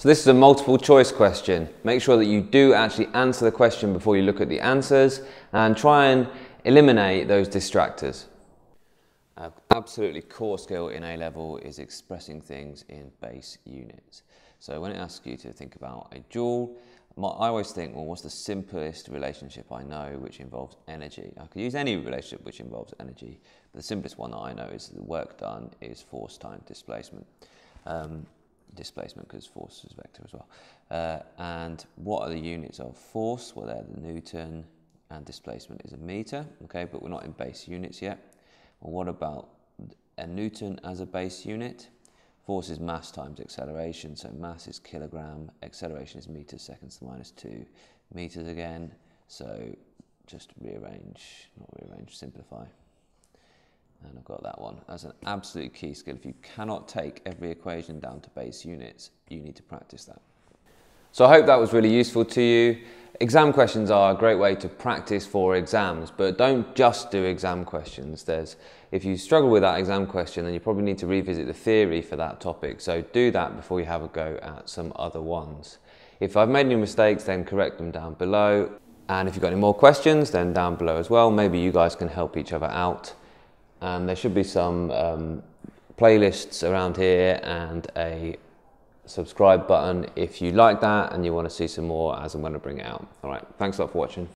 So this is a multiple choice question. Make sure that you do actually answer the question before you look at the answers and try and eliminate those distractors. An absolutely core skill in A-level is expressing things in base units. So when it asks you to think about a joule, I always think, well, what's the simplest relationship I know which involves energy? I could use any relationship which involves energy, but the simplest one that I know is the work done is force times displacement. Displacement because force is vector as well. And what are the units of force? Well, they're the Newton, and displacement is a meter, okay, but we're not in base units yet. Well, what about a Newton as a base unit? Force is mass times acceleration, so mass is kilogram, acceleration is meters, seconds to the minus 2 meters again. So just rearrange, not rearrange, simplify. And I've got that one as an absolute key skill. If you cannot take every equation down to base units, you need to practice that. So I hope that was really useful to you. Exam questions are a great way to practice for exams, but don't just do exam questions. If you struggle with that exam question, then you probably need to revisit the theory for that topic. So do that before you have a go at some other ones. If I've made any mistakes, then correct them down below. And if you've got any more questions, then down below as well. Maybe you guys can help each other out. And there should be some playlists around here and a subscribe button if you like that and you want to see some more as I'm going to bring it out. All right, thanks a lot for watching.